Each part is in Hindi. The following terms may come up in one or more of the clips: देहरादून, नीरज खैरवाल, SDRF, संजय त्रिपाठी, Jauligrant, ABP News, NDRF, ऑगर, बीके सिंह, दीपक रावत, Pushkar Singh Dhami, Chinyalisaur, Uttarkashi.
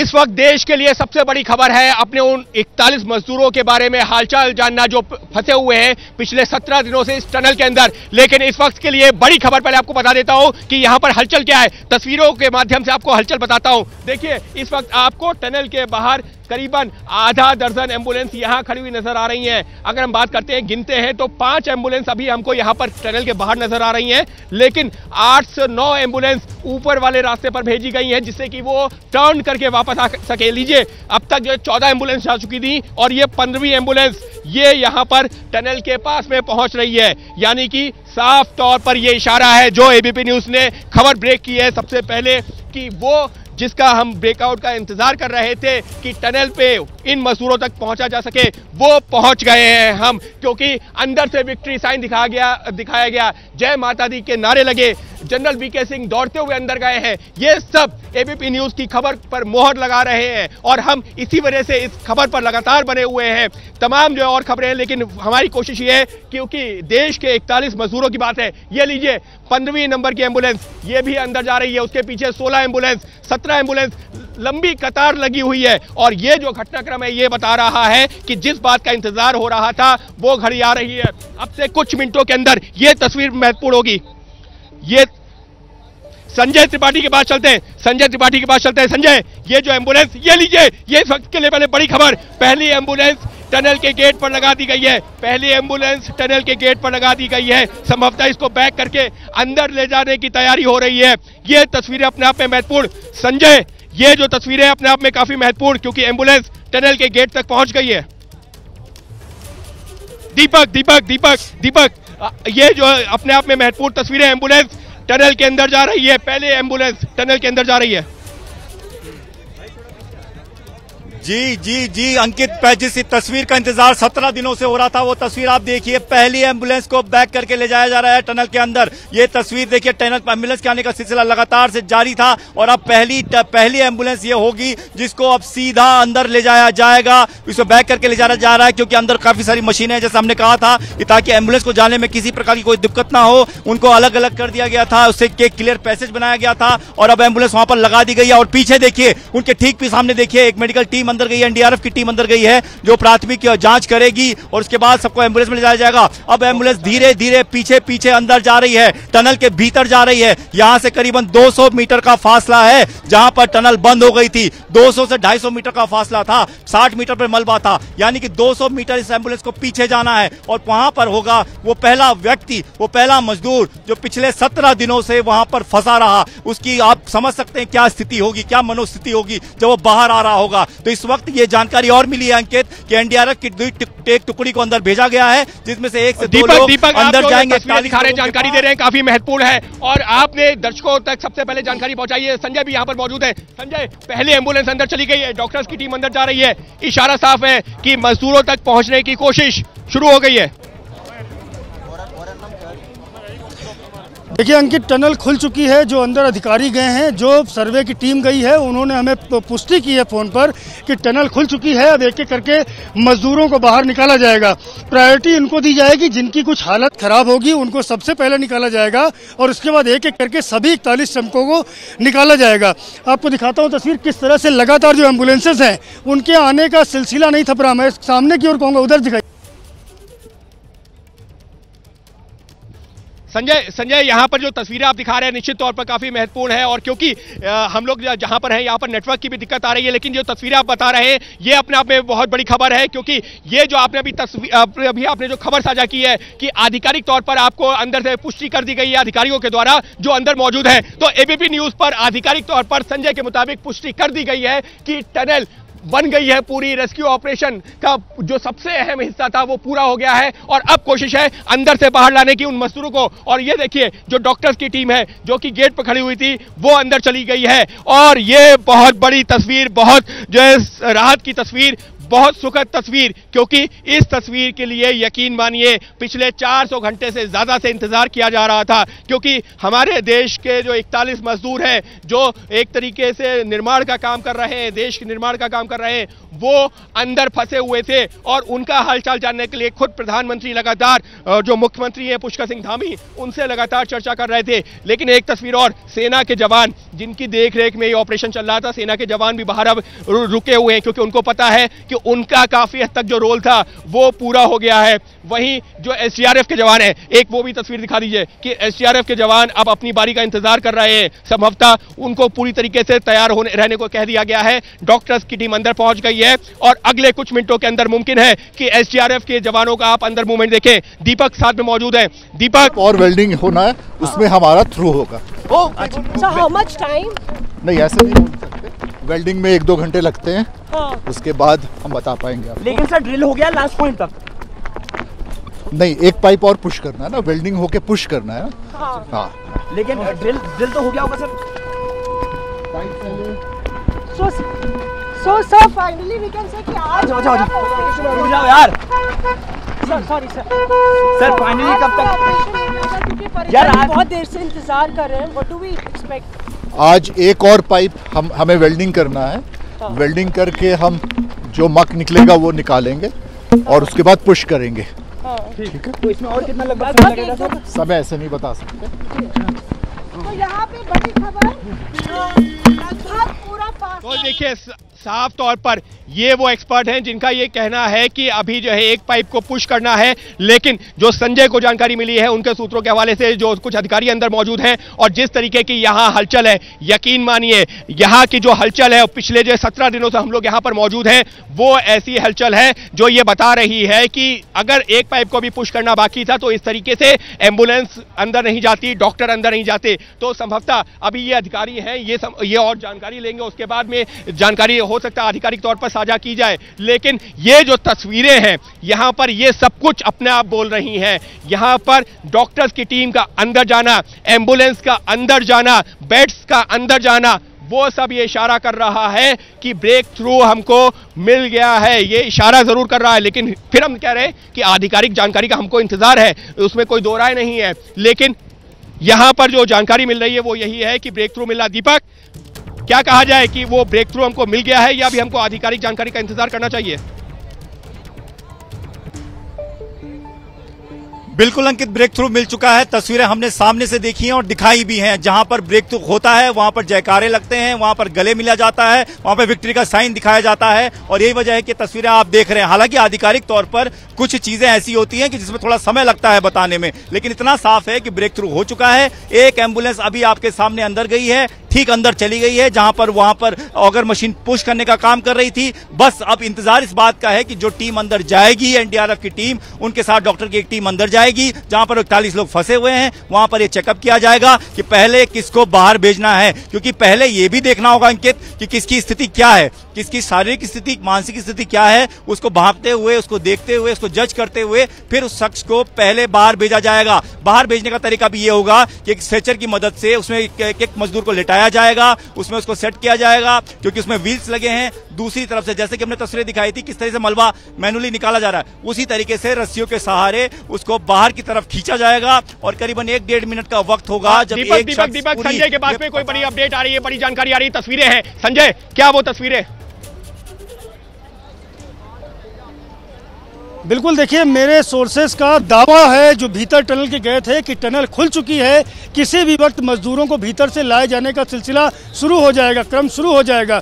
इस वक्त देश के लिए सबसे बड़ी खबर है अपने उन 41 मजदूरों के बारे में हालचाल जानना जो फंसे हुए हैं पिछले 17 दिनों से इस टनल के अंदर। लेकिन इस वक्त के लिए बड़ी खबर पहले आपको बता देता हूं कि यहां पर हलचल क्या है, तस्वीरों के माध्यम से आपको हलचल बताता हूं। देखिए इस वक्त आपको टनल के बाहर करीबन आधा दर्जन एम्बुलेंस यहां खड़ी हुई नजर आ रही हैं। अगर हम बात करते हैं, गिनते हैं तो 5 एम्बुलेंस अभी हमको यहां पर टनल के बाहर नजर आ रही हैं, लेकिन 8 से 9 एम्बुलेंस ऊपर वाले रास्ते पर भेजी गई हैं जिससे कि वो टर्न करके वापस आ सके। लीजिए, अब तक जो 14 एम्बुलेंस जा चुकी थी और ये 15वीं एम्बुलेंस ये यहां पर टनल के पास में पहुंच रही है। यानी कि साफ तौर पर यह इशारा है जो एबीपी न्यूज ने खबर ब्रेक की है सबसे पहले, कि वो जिसका हम ब्रेकआउट का इंतजार कर रहे थे कि टनल पे इन मजदूरों तक पहुंचा जा सके, वो पहुंच गए हैं हम, क्योंकि अंदर से विक्ट्री साइन दिखाया गया, जय माता दी के नारे लगे, जनरल बीके सिंह दौड़ते हुए अंदर गए हैं। ये सब एबीपी न्यूज की खबर पर मोहर लगा रहे हैं और हम इसी वजह से इस खबर पर लगातार बने हुए हैं। तमाम जो और खबरें हैं, लेकिन हमारी कोशिश ये है क्योंकि देश के 41 मजदूरों की बात है। ये लीजिए 15वीं नंबर की एम्बुलेंस, ये भी अंदर जा रही है, उसके पीछे 16 एम्बुलेंस, 17 एम्बुलेंस, लंबी कतार लगी हुई है। और ये जो घटनाक्रम है ये बता रहा है कि जिस बात का इंतजार हो रहा था वो घड़ी आ रही है। अब से कुछ मिनटों के अंदर ये तस्वीर महत्वपूर्ण होगी। ये संजय त्रिपाठी के पास चलते हैं, संजय, ये जो एम्बुलेंस, ये लीजिए, ये इस वक्त के लिए पहले बड़ी खबर, पहली एम्बुलेंस टनल के गेट पर लगा दी गई है। संभवतः इसको बैक करके अंदर ले जाने की तैयारी हो रही है। ये तस्वीरें अपने आप में महत्वपूर्ण, संजय, ये जो तस्वीरें अपने आप में काफी महत्वपूर्ण क्योंकि एम्बुलेंस टनल के गेट तक पहुंच गई है। दीपक, ये जो अपने आप में महत्वपूर्ण तस्वीरें, एम्बुलेंस टनल के अंदर जा रही है, पहले एम्बुलेंस टनल के अंदर जा रही है। जी अंकित, जिस तस्वीर का इंतजार 17 दिनों से हो रहा था वो तस्वीर आप देखिए, पहली एम्बुलेंस को बैक करके ले जाया जा रहा है टनल के अंदर। ये तस्वीर देखिए, टनल एम्बुलेंस के आने का सिलसिला लगातार से जारी था और अब पहली एम्बुलेंस ये होगी जिसको अब सीधा अंदर ले जाया जाएगा, इसको बैक करके ले जाया जा रहा है क्योंकि अंदर काफी सारी मशीनें हैं जैसे हमने कहा था, ताकि एम्बुलेंस को जाने में किसी प्रकार की कोई दिक्कत ना हो। उनको अलग अलग कर दिया गया था, उससे एक क्लियर पैसेज बनाया गया था और अब एम्बुलेंस वहां पर लगा दी गई है। और पीछे देखिए, उनके ठीक सामने देखिए एक मेडिकल टीम अंदर गई है, एनडीआरएफ की टीम अंदर गई है जो प्राथमिक जांच करेगी और उसके बाद सबको एम्बुलेंस में ले जाया जाएगा। अब एम्बुलेंस धीरे धीरे पीछे पीछे अंदर जा रही है, टनल के भीतर जा रही है। यहां से करीबन 200 मीटर का फासला है जहां पर टनल बंद हो गई थी, 200 से 250 मीटर का फासला था, 60 मीटर पर मलबा था, यानी कि 200 मीटर इस एम्बुलेंस को पीछे जाना है और वहां पर होगा वो पहला व्यक्ति, वो पहला मजदूर जो पिछले 17 दिनों से वहां पर फंसा रहा। उसकी आप समझ सकते हैं क्या स्थिति होगी, क्या मनोस्थिति होगी जब वो बाहर आ रहा होगा। तो इस वक्त ये जानकारी और मिली है अंकित कि एनडीआरएफ की एक टुकड़ी को अंदर भेजा गया है जिसमें से एक से दीपक अंदर जाएंगे। जानकारी दे रहे हैं, काफी महत्वपूर्ण है और आपने दर्शकों तक सबसे पहले जानकारी पहुंचाई है। संजय भी यहां पर मौजूद है। संजय, पहले एम्बुलेंस अंदर चली गई है, डॉक्टर्स की टीम अंदर जा रही है, इशारा साफ है कि मजदूरों तक पहुंचने की कोशिश शुरू हो गई है। देखिए अंकित, टनल खुल चुकी है, जो अंदर अधिकारी गए हैं, जो सर्वे की टीम गई है, उन्होंने हमें पुष्टि की है फ़ोन पर कि टनल खुल चुकी है। अब एक एक करके मजदूरों को बाहर निकाला जाएगा, प्रायोरिटी इनको दी जाएगी जिनकी कुछ हालत खराब होगी, उनको सबसे पहले निकाला जाएगा और उसके बाद एक एक करके सभी 41 श्रमिकों को निकाला जाएगा। आपको दिखाता हूँ तस्वीर किस तरह से लगातार जो एम्बुलेंसेज हैं उनके आने का सिलसिला नहीं थप रहा। मैं सामने की ओर कहूँगा, उधर दिखाई। संजय, यहाँ पर जो तस्वीरें आप दिखा रहे हैं निश्चित तौर पर काफी महत्वपूर्ण है और क्योंकि हम लोग जहाँ पर हैं यहाँ पर नेटवर्क की भी दिक्कत आ रही है, लेकिन जो तस्वीरें आप बता रहे हैं ये अपने आप में बहुत बड़ी खबर है क्योंकि ये जो आपने अभी आपने जो खबर साझा की है कि आधिकारिक तौर पर आपको अंदर से पुष्टि कर दी गई है अधिकारियों के द्वारा जो अंदर मौजूद है। तो एबीपी न्यूज पर आधिकारिक तौर पर संजय के मुताबिक पुष्टि कर दी गई है कि टनल बन गई है, पूरी रेस्क्यू ऑपरेशन का जो सबसे अहम हिस्सा था वो पूरा हो गया है और अब कोशिश है अंदर से बाहर लाने की उन मजदूरों को। और ये देखिए जो डॉक्टर्स की टीम है जो कि गेट पर खड़ी हुई थी वो अंदर चली गई है और ये बहुत बड़ी तस्वीर, बहुत जो है राहत की तस्वीर, बहुत सुखद तस्वीर, क्योंकि इस तस्वीर के लिए यकीन मानिए पिछले 400 घंटे से ज़्यादा से इंतज़ार किया जा रहा था क्योंकि हमारे देश के जो 41 मजदूर हैं जो एक तरीके से निर्माण का काम कर रहे हैं, देश के निर्माण का काम कर रहे हैं, वो अंदर फंसे हुए थे और उनका हालचाल जानने के लिए खुद प्रधानमंत्री लगातार, जो मुख्यमंत्री है पुष्कर सिंह धामी, उनसे लगातार चर्चा कर रहे थे। लेकिन एक तस्वीर और, सेना के जवान जिनकी देखरेख में ये ऑपरेशन चल रहा था, सेना के जवान भी बाहर अब रुके हुए हैं क्योंकि उनको पता है कि उनका काफी हद तक जो रोल था वो पूरा हो गया है। वहीं जो एसडीआरएफ के जवान है, एक वो भी तस्वीर दिखा दीजिए कि एसडीआरएफ के जवान अब अपनी बारी का इंतजार कर रहे हैं। संभवतः उनको पूरी तरीके से तैयार होने रहने को कह दिया गया है। डॉक्टर्स की टीम अंदर पहुंच गई है और अगले कुछ मिनटों के अंदर मुमकिन है कि एसडीआरएफ के जवानों का आप अंदर मूवमेंट देखें। दीपक साथ में मौजूद है। दीपक, और वेल्डिंग होना है उसमें हमारा थ्रू होगा। अच्छा, हाउ मच टाइम? नहीं, ऐसे नहीं बोल सकते, वेल्डिंग में 1-2 घंटे लगते हैं। हाँ। उसके बाद हम बता पाएंगे आपको। लेकिन सर ड्रिल हो गया लास्ट पॉइंट तक? नहीं, एक पाइप और पुश करना है ना, वेल्डिंग होके पुश करना है। हाँ। हाँ। लेकिन ड्रिल तो हो गया होगा sir? So finally we can say कि आज हो जाओ यार। सॉरी सर, फाइनली कब तक यार? आज बहुत देर से इंतजार कर रहे हैं। What do we expect? आज एक और पाइप हमें वेल्डिंग करना है। हाँ। वेल्डिंग करके हम जो मक निकलेगा वो निकालेंगे और उसके बाद पुश करेंगे। हाँ। ठीक है। तो इसमें और कितना लगेगा? समय ऐसे नहीं बता सकते। तो यहाँ पे बड़ी खबर, लगभग पूरा पास। तो देखिए, साफ तौर पर ये वो एक्सपर्ट हैं जिनका ये कहना है कि अभी जो है एक पाइप को पुश करना है। लेकिन जो संजय को जानकारी मिली है उनके सूत्रों के हवाले से, जो कुछ अधिकारी अंदर मौजूद हैं और जिस तरीके की यहाँ हलचल है, यकीन मानिए यहाँ की जो हलचल है पिछले जो 17 दिनों से हम लोग यहाँ पर मौजूद हैं, वो ऐसी हलचल है जो ये बता रही है कि अगर एक पाइप को भी पुश करना बाकी था तो इस तरीके से एम्बुलेंस अंदर नहीं जाती, डॉक्टर अंदर नहीं जाते। तो संभवतः अभी ये अधिकारी हैं, ये और जानकारी लेंगे, उसके बाद में जानकारी हो सकता है आधिकारिक तौर पर साझा की जाए। लेकिन ये जो तस्वीरें हैं यहाँ पर, ये सब कुछ अपने आप बोल रही हैं। यहाँ पर डॉक्टर्स की टीम का अंदर जाना, एम्बुलेंस का अंदर जाना, बेड्स का अंदर जाना, वो सब ये इशारा कर रहा है कि ब्रेक थ्रू हमको मिल गया है। ये इशारा जरूर कर रहा है, लेकिन फिर हम कह रहे हैं कि आधिकारिक जानकारी का हमको इंतजार है, उसमें कोई दो राय नहीं है। लेकिन यहाँ पर जो जानकारी मिल रही है वो यही है कि ब्रेक थ्रू मिल रहा। दीपक, क्या कहा जाए कि वो ब्रेक थ्रू हमको मिल गया है या अभी हमको आधिकारिक जानकारी का इंतजार करना चाहिए? बिल्कुल अंकित, ब्रेक थ्रू मिल चुका है। तस्वीरें हमने सामने से देखी हैं और दिखाई भी हैं। जहां पर ब्रेक थ्रू होता है वहां पर जयकारे लगते हैं, वहां पर गले मिला जाता है, वहां पर विक्ट्री का साइन दिखाया जाता है और यही वजह है कि तस्वीरें आप देख रहे हैं। हालांकि आधिकारिक तौर पर कुछ चीजें ऐसी होती हैं कि जिसमें थोड़ा समय लगता है बताने में, लेकिन इतना साफ है कि ब्रेक थ्रू हो चुका है। एक एम्बुलेंस अभी आपके सामने अंदर गई है, ठीक अंदर चली गई है, जहां पर वहां पर ऑगर मशीन पुश करने का काम कर रही थी। बस अब इंतजार इस बात का है कि जो टीम अंदर जाएगी, एनडीआरएफ की टीम, उनके साथ डॉक्टर की एक टीम अंदर जाएगी, जहां पर 41 लोग फंसे हुए हैं। वहां पर यह चेकअप किया जाएगा कि पहले किसको बाहर भेजना है, क्योंकि पहले यह भी देखना होगा अंकित कि किसकी स्थिति क्या है, किसकी शारीरिक स्थिति, मानसिक स्थिति क्या है। उसको भांपते हुए, उसको देखते हुए, उसको जज करते हुए फिर उस शख्स को पहले बाहर भेजा जाएगा। बाहर भेजने का तरीका भी यह होगा कि एक स्ट्रेचर की मदद से उसमें एक मजदूर को लेटाया जाएगा, उसमें उसको सेट किया जाएगा क्योंकि उसमें व्हील्स लगे हैं। दूसरी तरफ से, जैसे कि हमने तस्वीरें दिखाई थी, किस तरह से मलबा मैनुअली निकाला जा रहा है, उसी तरीके से रस्सियों के सहारे उसको बाहर की तरफ खींचा जाएगा और करीबन 1-1.5 मिनट का वक्त होगा। जब दीपक संजय के पास में कोई बड़ी अपडेट आ रही है, बड़ी जानकारी आ रही है, तस्वीरें हैं। संजय, क्या वो तस्वीरें? बिल्कुल, देखिए मेरे सोर्सेस का दावा है, जो भीतर टनल के गए थे, कि टनल खुल चुकी है, किसी भी वक्त मजदूरों को भीतर से लाए जाने का सिलसिला शुरू हो जाएगा, क्रम शुरू हो जाएगा।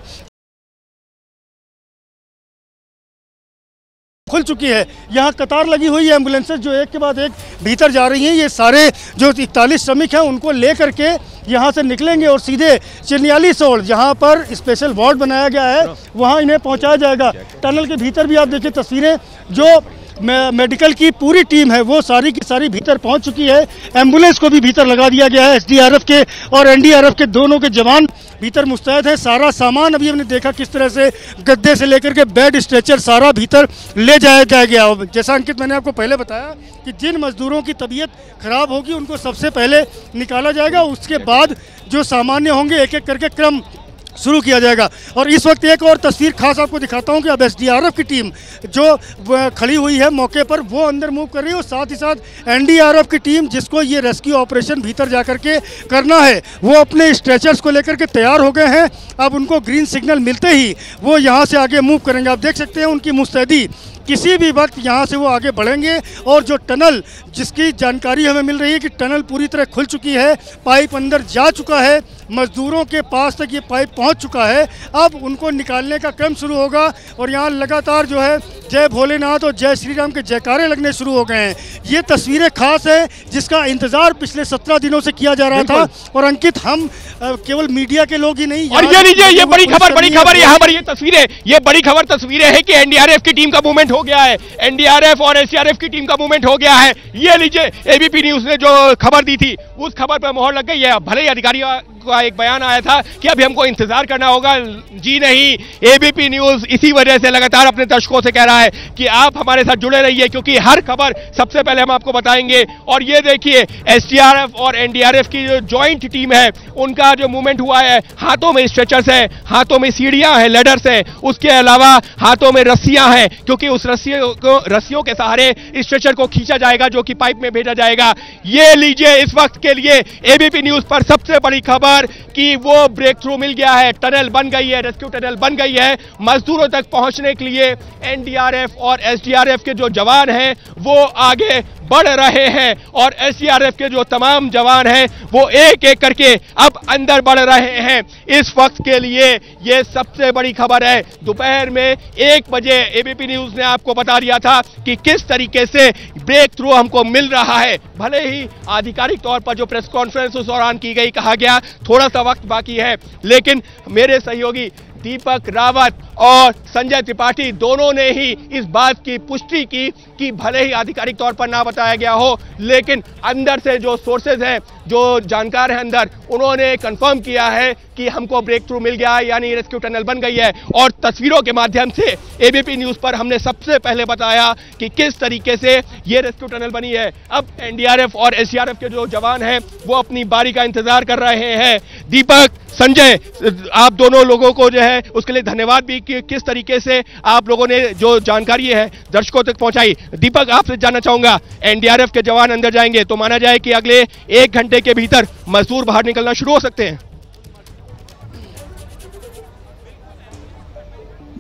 खुल चुकी है, यहाँ कतार लगी हुई है, एम्बुलेंसेज जो एक के बाद एक भीतर जा रही हैं। ये सारे जो 41 श्रमिक हैं उनको लेकर के यहाँ से निकलेंगे और सीधे चिन्यालीसौड़, जहाँ पर स्पेशल वार्ड बनाया गया है, वहाँ इन्हें पहुँचाया जाएगा। टनल के भीतर भी आप देखिए तस्वीरें, जो मेडिकल की पूरी टीम है वो सारी की सारी भीतर पहुंच चुकी है। एम्बुलेंस को भी भीतर लगा दिया गया है। एसडीआरएफ के और एनडीआरएफ के दोनों के जवान भीतर मुस्तैद हैं। सारा सामान अभी हमने देखा किस तरह से गद्दे से लेकर के बेड, स्ट्रेचर, सारा भीतर ले जाया गया। और जैसा अंकित मैंने आपको पहले बताया कि जिन मजदूरों की तबीयत खराब होगी उनको सबसे पहले निकाला जाएगा, उसके बाद जो सामान्य होंगे एक एक करके क्रम शुरू किया जाएगा। और इस वक्त एक और तस्वीर खास आपको दिखाता हूं कि अब एसडीआरएफ की टीम जो खड़ी हुई है मौके पर, वो अंदर मूव कर रही है और साथ ही साथ एनडीआरएफ की टीम जिसको ये रेस्क्यू ऑपरेशन भीतर जाकर के करना है, वो अपने स्ट्रेचर्स को लेकर के तैयार हो गए हैं। अब उनको ग्रीन सिग्नल मिलते ही वो यहाँ से आगे मूव करेंगे। आप देख सकते हैं उनकी मुस्तैदी, किसी भी वक्त यहाँ से वो आगे बढ़ेंगे। और जो टनल जिसकी जानकारी हमें मिल रही है कि टनल पूरी तरह खुल चुकी है, पाइप अंदर जा चुका है, मजदूरों के पास तक ये पाइप पहुँच चुका है। अब उनको निकालने का क्रम शुरू होगा और यहाँ लगातार जो है जय भोलेनाथ और जय श्री राम के जयकारे लगने शुरू हो गए हैं। ये तस्वीरें खास हैं जिसका इंतजार पिछले 17 दिनों से किया जा रहा था। और अंकित, हम केवल मीडिया के लोग ही नहीं, और ये बड़ी खबर यहाँ पर, ये तस्वीरें, ये बड़ी खबर तस्वीरें है कि एनडीआरएफ की टीम का मूवमेंट हो गया है। एनडीआरएफ और एसडीआरएफ की टीम का मूवमेंट हो गया है। ये लीजिए, एबीपी न्यूज ने जो खबर दी थी उस खबर पर मोहर लग गई है। भले ही अधिकारियों का एक बयान आया था कि अभी हमको इंतजार करना होगा, जी नहीं, एबीपी न्यूज इसी वजह से लगातार अपने दर्शकों से कह रहा है कि आप हमारे साथ जुड़े रहिए, क्योंकि हर खबर सबसे पहले हम आपको बताएंगे। और ये देखिए, एसडीआरएफ और एनडीआरएफ की जो ज्वाइंट टीम है उनका जो मूवमेंट हुआ है, हाथों में स्ट्रेचर्स है, हाथों में सीढ़ियां हैं, लेडर्स हैं, उसके अलावा हाथों में रस्सियां हैं, क्योंकि उस रस्सियों के सहारे स्ट्रेचर को खींचा जाएगा जो कि पाइप में भेजा जाएगा। ये लीजिए, इस वक्त के लिए एबीपी न्यूज पर सबसे बड़ी खबर कि वो ब्रेक थ्रू मिल गया है, टनल बन गई है, रेस्क्यू टनल बन गई है। मजदूरों तक पहुंचने के लिए एनडीआरएफ और एसडीआरएफ के जो जवान हैं वो आगे बढ़ रहे हैं और एसडीआरएफ के जो तमाम जवान हैं वो एक एक करके अब अंदर बढ़ रहे हैं। इस वक्त के लिए ये सबसे बड़ी खबर है। दोपहर में 1 बजे एबीपी न्यूज ने आपको बता दिया था कि किस तरीके से ब्रेक थ्रू हमको मिल रहा है। भले ही आधिकारिक तौर पर जो प्रेस कॉन्फ्रेंस उस दौरान की गई, कहा गया थोड़ा सा वक्त बाकी है, लेकिन मेरे सहयोगी दीपक रावत और संजय त्रिपाठी दोनों ने ही इस बात की पुष्टि की कि भले ही आधिकारिक तौर पर ना बताया गया हो, लेकिन अंदर से जो सोर्सेज हैं, जो जानकार हैं अंदर, उन्होंने कंफर्म किया है कि हमको ब्रेक थ्रू मिल गया है, यानी रेस्क्यू टनल बन गई है। और तस्वीरों के माध्यम से एबीपी न्यूज़ पर हमने सबसे पहले बताया कि किस तरीके से ये रेस्क्यू टनल बनी है। अब एनडीआरएफ और एसडीआरएफ के जो जवान हैं वो अपनी बारी का इंतजार कर रहे हैं। दीपक, संजय, आप दोनों लोगों को जो है उसके लिए धन्यवाद भी कि किस तरीके से आप लोगों ने जो जानकारी है दर्शकों तक पहुंचाई। दीपक, आपसे जानना चाहूंगा, एनडीआरएफ के जवान अंदर जाएंगे तो माना जाए कि अगले 1 घंटे के भीतर मजदूर बाहर निकलना शुरू हो सकते हैं?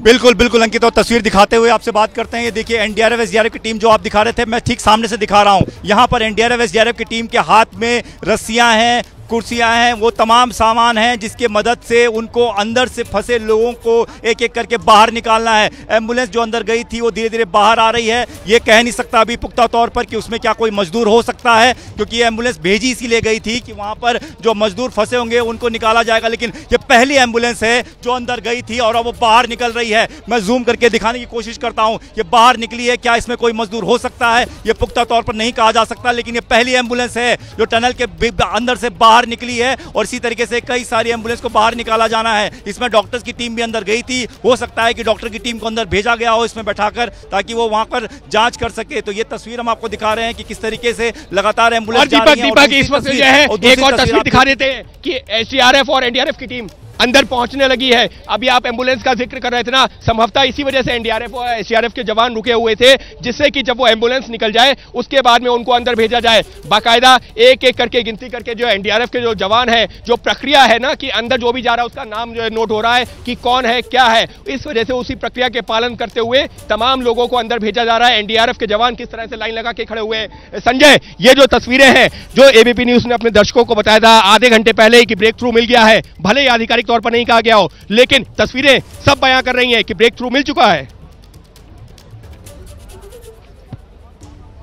बिल्कुल अंकित, और तस्वीर दिखाते हुए आपसे बात करते हैं। ये देखिए, एनडीआरएफ एसडीआरएफ की टीम जो आप दिखा रहे थे, मैं ठीक सामने से दिखा रहा हूँ। यहाँ पर एनडीआरएफ एसडीआरएफ की टीम के हाथ में रस्सियां हैं, कुर्सियां हैं, वो तमाम सामान हैं जिसके मदद से उनको अंदर से फंसे लोगों को एक एक करके बाहर निकालना है। एम्बुलेंस जो अंदर गई थी वो धीरे धीरे बाहर आ रही है। ये कह नहीं सकता अभी पुख्ता तौर पर कि उसमें क्या कोई मजदूर हो सकता है, क्योंकि ये एम्बुलेंस भेजी इसीलिए गई थी कि वहाँ पर जो मजदूर फंसे होंगे उनको निकाला जाएगा, लेकिन ये पहली एम्बुलेंस है जो अंदर गई थी और अब वो बाहर निकल रही है। मैं जूम करके दिखाने की कोशिश करता हूँ, ये बाहर निकली है, क्या इसमें कोई मजदूर हो सकता है ये पुख्ता तौर पर नहीं कहा जा सकता, लेकिन ये पहली एम्बुलेंस है जो टनल के अंदर से बाहर निकली है और इसी तरीके से कई सारी एम्बुलेंस को बाहर निकाला जाना है। इसमें डॉक्टर्स की टीम भी अंदर गई थी, हो सकता है कि डॉक्टर की टीम को अंदर भेजा गया हो इसमें बैठाकर, ताकि वो वहां पर जांच कर सके। तो ये तस्वीर हम आपको दिखा रहे हैं कि किस तरीके से लगातार एम्बुलेंस जा रही है। दीपक, इस वक्त जो है एक और तस्वीर दिखा देते हैं कि एसडीआरएफ और एनडीआरएफ की टीम अंदर पहुंचने लगी है। अभी आप एम्बुलेंस का जिक्र कर रहे थे ना, संभवतः इसी वजह से एनडीआरएफ और एसडीआरएफ के जवान रुके हुए थे, जिससे कि जब वो एम्बुलेंस निकल जाए उसके बाद में उनको अंदर भेजा जाए। बाकायदा एक एक करके गिनती करके जो एनडीआरएफ के जो जवान हैं, जो प्रक्रिया है ना कि अंदर जो भी जा रहा है उसका नाम जो है नोट हो रहा है कि कौन है क्या है, इस वजह से उसी प्रक्रिया के पालन करते हुए तमाम लोगों को अंदर भेजा जा रहा है। एनडीआरएफ के जवान किस तरह से लाइन लगा के खड़े हुए हैं। संजय, ये जो तस्वीरें हैं जो एबीपी न्यूज ने अपने दर्शकों को बताया था आधे घंटे पहले ही कि ब्रेक थ्रू मिल गया है, भले ही आधिकारिक तौर पर नहीं कहा गया हो, लेकिन तस्वीरें सब बयां कर रही हैं कि ब्रेक थ्रू मिल चुका है।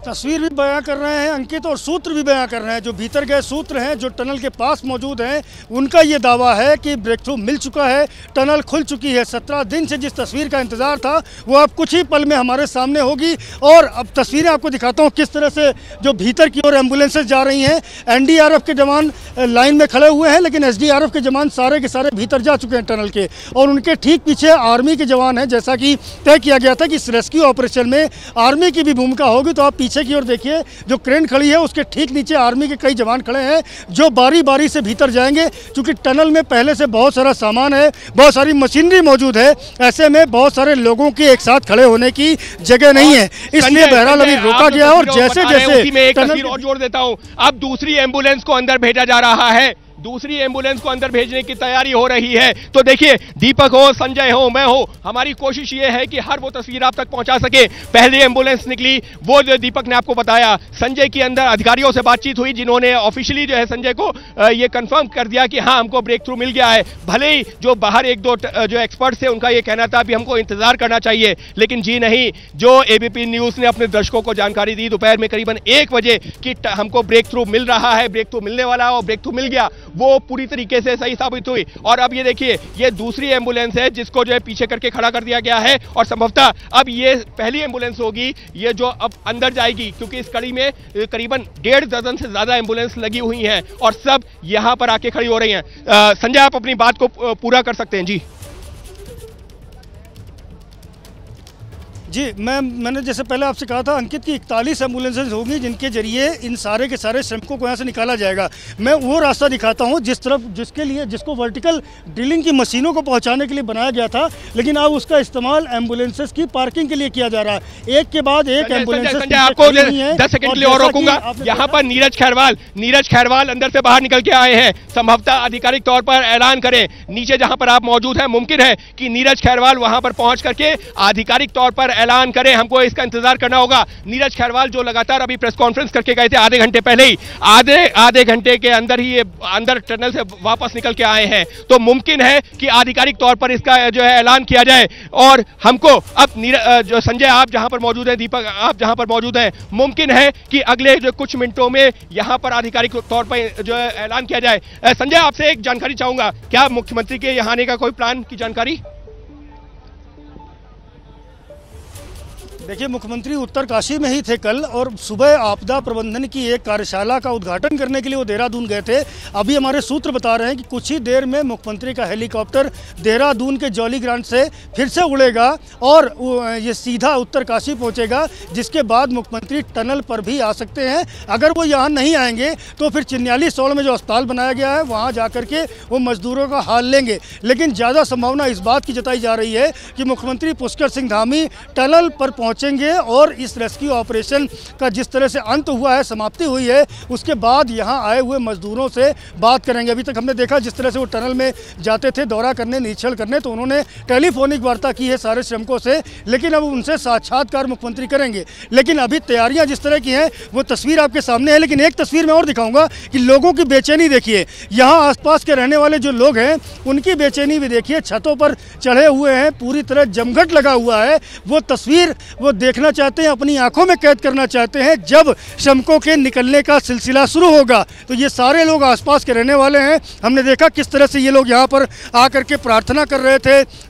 तस्वीर भी बयां कर रहे हैं अंकित, और सूत्र भी बयां कर रहे हैं, जो भीतर गए सूत्र हैं जो टनल के पास मौजूद हैं उनका ये दावा है कि ब्रेक थ्रू मिल चुका है, टनल खुल चुकी है। 17 दिन से जिस तस्वीर का इंतज़ार था वो अब कुछ ही पल में हमारे सामने होगी। और अब तस्वीरें आपको दिखाता हूँ किस तरह से जो भीतर की ओर एम्बुलेंसेज जा रही हैं। एनडीआरएफ के जवान लाइन में खड़े हुए हैं, लेकिन एसडीआरएफ के जवान सारे के सारे भीतर जा चुके हैं टनल के, और उनके ठीक पीछे आर्मी के जवान हैं। जैसा कि तय किया गया था कि इस रेस्क्यू ऑपरेशन में आर्मी की भी भूमिका होगी, तो आप पीछे की ओर देखिए जो क्रेन खड़ी है उसके ठीक नीचे आर्मी के कई जवान खड़े हैं जो बारी बारी से भीतर जाएंगे, क्योंकि टनल में पहले से बहुत सारा सामान है, बहुत सारी मशीनरी मौजूद है। ऐसे में बहुत सारे लोगों के एक साथ खड़े होने की जगह नहीं है, इसलिए बहरहाल अभी रोका गया। और जैसे जैसे टनल और जोड़ देता हूँ, अब दूसरी एम्बुलेंस को अंदर भेजा जा रहा है, दूसरी एम्बुलेंस को अंदर भेजने की तैयारी हो रही है। तो देखिए, दीपक हो, संजय हो, मैं हो, हमारी कोशिश ये है कि हर वो तस्वीर आप तक पहुंचा सके। पहली एम्बुलेंस निकली, वो जो दीपक ने आपको बताया, संजय के अंदर अधिकारियों से बातचीत हुई जिन्होंने ऑफिशियली जो है संजय को ये कंफर्म कर दिया कि हाँ, हमको ब्रेक थ्रू मिल गया है। भले ही जो बाहर एक दो जो एक्सपर्ट्स थे उनका ये कहना था कि हमको इंतजार करना चाहिए, लेकिन जी नहीं, जो एबीपी न्यूज ने अपने दर्शकों को जानकारी दी दोपहर में करीबन 1 बजे कि हमको ब्रेक थ्रू मिल रहा है, ब्रेक थ्रू मिलने वाला है और ब्रेक थ्रू मिल गया, वो पूरी तरीके से सही साबित हुई। और अब ये देखिए, ये दूसरी एम्बुलेंस है जिसको जो है पीछे करके खड़ा कर दिया गया है और संभवतः अब ये पहली एम्बुलेंस होगी ये जो अब अंदर जाएगी, क्योंकि इस कड़ी में करीबन 1.5 दर्जन से ज्यादा एम्बुलेंस लगी हुई हैं और सब यहां पर आके खड़ी हो रही हैं। संजय, आप अपनी बात को पूरा कर सकते हैं। जी, मैंने जैसे पहले आपसे कहा था अंकित की 41 एम्बुलेंसेज होंगी जिनके जरिए इन सारे के सारे श्रमिकों को यहाँ से निकाला जाएगा। मैं वो रास्ता दिखाता हूँ जिसको वर्टिकल ड्रिलिंग की मशीनों को पहुँचाने के लिए बनाया गया था, लेकिन अब उसका इस्तेमाल एम्बुलेंसेज की पार्किंग के लिए किया जा रहा है। एक के बाद एक एम्बुलेंसेज। आपको 10 सेकंड के लिए और रोकूंगा। यहाँ पर नीरज खैरवाल अंदर से बाहर निकल के आए हैं। संभवतः आधिकारिक तौर पर ऐलान करें, नीचे जहाँ पर आप मौजूद हैं, मुमकिन है कि नीरज खैरवाल वहाँ पर पहुँच करके आधिकारिक तौर पर ऐलान करें। हमको इसका इंतजार करना होगा। नीरज खैरवाल जो लगातार अभी प्रेस कॉन्फ्रेंस करके गए थे आधे घंटे पहले ही, आधे घंटे के अंदर ही ये अंदर टनल से वापस निकल के आए हैं, तो मुमकिन है कि आधिकारिक तौर पर इसका जो है ऐलान किया जाए। और हमको अब जो संजय आप जहां पर मौजूद हैं, दीपक आप जहां पर मौजूद हैं, मुमकिन है कि अगले जो कुछ मिनटों में यहां पर आधिकारिक तौर पर जो है ऐलान किया जाए। संजय, आपसे एक जानकारी चाहूंगा, क्या मुख्यमंत्री के यहां आने का कोई प्लान की जानकारी? देखिए, मुख्यमंत्री उत्तरकाशी में ही थे कल और सुबह आपदा प्रबंधन की एक कार्यशाला का उद्घाटन करने के लिए वो देहरादून गए थे। अभी हमारे सूत्र बता रहे हैं कि कुछ ही देर में मुख्यमंत्री का हेलीकॉप्टर देहरादून के जौलीग्रांट से फिर से उड़ेगा और ये सीधा उत्तरकाशी पहुंचेगा, जिसके बाद मुख्यमंत्री टनल पर भी आ सकते हैं। अगर वो यहाँ नहीं आएंगे तो फिर चिन्यालीसौड़ में जो अस्पताल बनाया गया है वहाँ जा कर के वो मजदूरों का हाल लेंगे। लेकिन ज़्यादा संभावना इस बात की जताई जा रही है कि मुख्यमंत्री पुष्कर सिंह धामी टनल पर पहुंचेंगे और इस रेस्क्यू ऑपरेशन का जिस तरह से अंत हुआ है, समाप्ति हुई है, उसके बाद यहां आए हुए मजदूरों से बात करेंगे। अभी तक हमने देखा जिस तरह से वो टनल में जाते थे दौरा करने, निरीक्षण करने, तो उन्होंने टेलीफोनिक वार्ता की है सारे श्रमिकों से, लेकिन अब उनसे साक्षात्कार मुख्यमंत्री करेंगे। लेकिन अभी तैयारियां जिस तरह की हैं वो तस्वीर आपके सामने है। लेकिन एक तस्वीर मैं और दिखाऊंगा कि लोगों की बेचैनी देखिए, यहाँ आसपास के रहने वाले जो लोग हैं उनकी बेचैनी भी देखिए, छतों पर चढ़े हुए हैं, पूरी तरह जमघट लगा हुआ है। वो तस्वीर वो देखना चाहते हैं, अपनी आंखों में कैद करना चाहते हैं। जब श्रमिकों के निकलने का सिलसिला शुरू होगा तो ये सारे लोग आसपास के रहने वाले हैं। हमने देखा किस तरह से ये लोग यहाँ पर आकर के प्रार्थना कर रहे थे,